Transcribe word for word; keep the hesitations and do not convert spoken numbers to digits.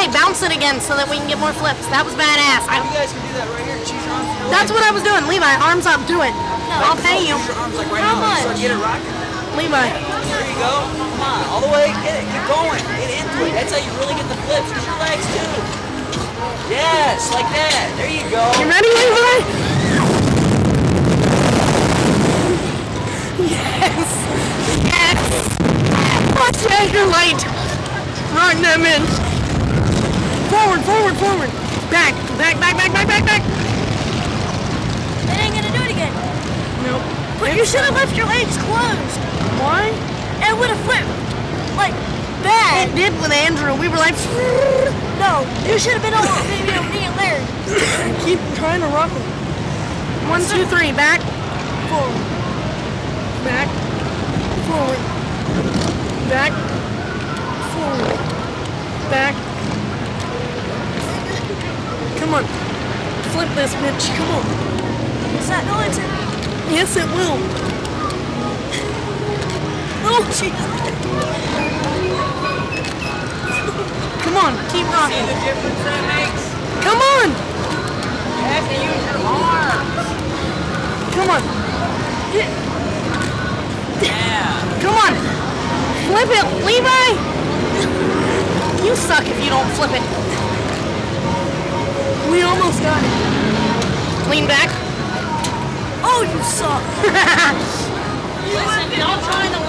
Hey, bounce it again so that we can get more flips. That was badass. I, you guys can do that right here. Choose your arms. That's what I was doing. Levi, arms up. Do it. No, I'll pay you. Your arms, like, right How now. much? So get it rocking. Levi. There you go. Come on. All the way. Get it. Get going. Get into it. That's how you really get the flips. Get your legs, too. Yes. Like that. There you go. You ready, Levi? Yes. Yes. Watch out your light. Run them in. Forward, forward, forward. Back, back, back, back, back, back, back. They ain't gonna do it again. Nope. But you should have left your legs closed. Why? It would have flipped. Like, bad. It did with Andrew. We were like, no. You should have been on video, me and Larry. Keep trying to rock it. One, two, three. Back. Forward. Back. Forward. Back. Forward. Back. Come on, flip this bitch, come on. Is that noise? Yes, it will. Oh, jeez. Come on, keep rocking. See the difference that makes? Come on! You have to use your arms. Come on. Get. Yeah. Come on. Flip it, Levi! You suck if you don't flip it. We almost got it. Lean back. Oh, you suck. Listen, y'all trying to